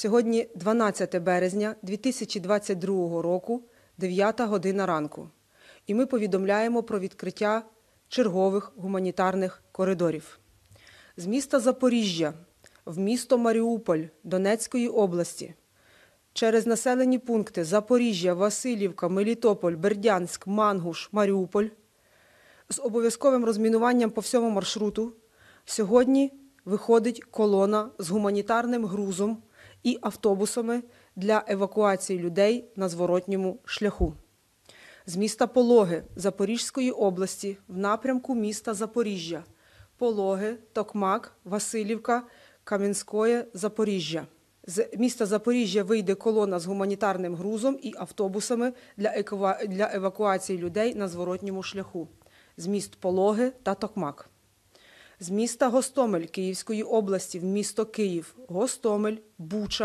Сьогодні 12 березня 2022 року, 9 година ранку. І ми повідомляємо про відкриття чергових гуманітарних коридорів. З міста Запоріжжя в місто Маріуполь Донецької області через населені пункти Запоріжжя, Василівка, Мелітополь, Бердянськ, Мангуш, Маріуполь з обов'язковим розмінуванням по всьому маршруту сьогодні виходить колона з гуманітарним грузом і автобусами для евакуації людей на зворотньому шляху. З міста Пологи Запорізької області в напрямку міста Запоріжжя, Пологи, Токмак, Василівка, Камінське, Запоріжжя. З міста Запоріжжя вийде колона з гуманітарним грузом і автобусами для евакуації людей на зворотньому шляху. З міст Пологи та Токмак. З міста Гостомель Київської області в місто Київ, Гостомель, Буча.